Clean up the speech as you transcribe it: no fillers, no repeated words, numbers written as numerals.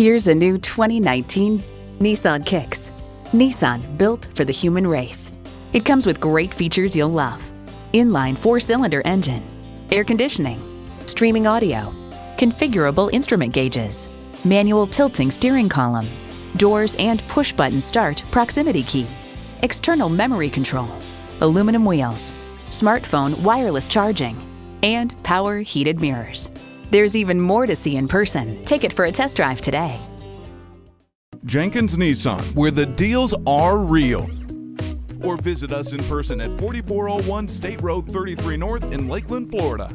Here's a new 2019 Nissan Kicks. Nissan, built for the human race. It comes with great features you'll love. Inline 4-cylinder engine, air conditioning, streaming audio, configurable instrument gauges, manual tilting steering column, doors and push-button start proximity key, external memory control, aluminum wheels, smartphone wireless charging, and power heated mirrors. There's even more to see in person. Take it for a test drive today. Jenkins Nissan, where the deals are real. Or visit us in person at 4401 State Road 33 North in Lakeland, Florida.